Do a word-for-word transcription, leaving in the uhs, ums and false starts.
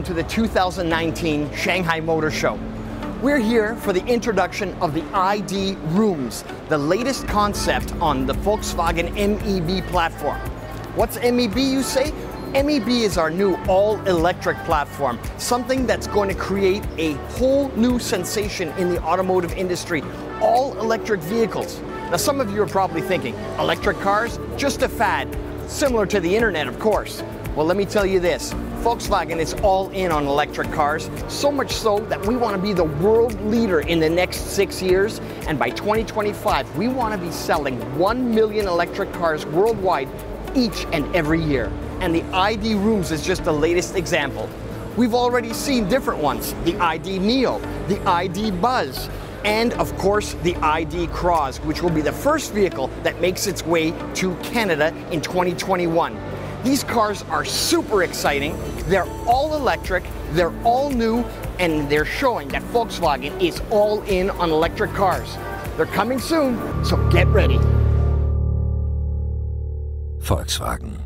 welcome to the two thousand nineteen Shanghai Motor Show. We're here for the introduction of the I D. Roomzz, the latest concept on the Volkswagen M E B platform. What's M E B, you say? M E B is our new all-electric platform, something that's going to create a whole new sensation in the automotive industry, all-electric vehicles. Now, some of you are probably thinking, electric cars? Just a fad, similar to the internet, of course. Well, let me tell you this, Volkswagen is all in on electric cars, so much so that we want to be the world leader in the next six years, and by twenty twenty-five, we want to be selling one million electric cars worldwide each and every year. And the I D. Roomzz is just the latest example. We've already seen different ones, the I D. Neo, the I D. Buzz, and of course the I D. Crozz, which will be the first vehicle that makes its way to Canada in twenty twenty-one. These cars are super exciting, they're all electric, they're all new, and they're showing that Volkswagen is all in on electric cars. They're coming soon, so get ready. Volkswagen.